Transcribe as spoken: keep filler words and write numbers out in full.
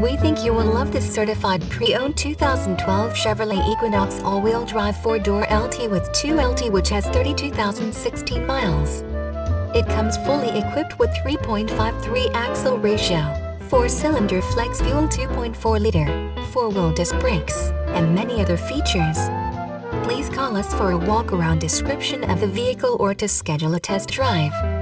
We think you will love this certified pre-owned two thousand twelve Chevrolet Equinox all-wheel drive four-door L T with two L T, which has thirty-two thousand sixteen miles. It comes fully equipped with three point five three axle ratio, four-cylinder flex fuel two point four liter, four-wheel disc brakes, and many other features. Please call us for a walk-around description of the vehicle or to schedule a test drive.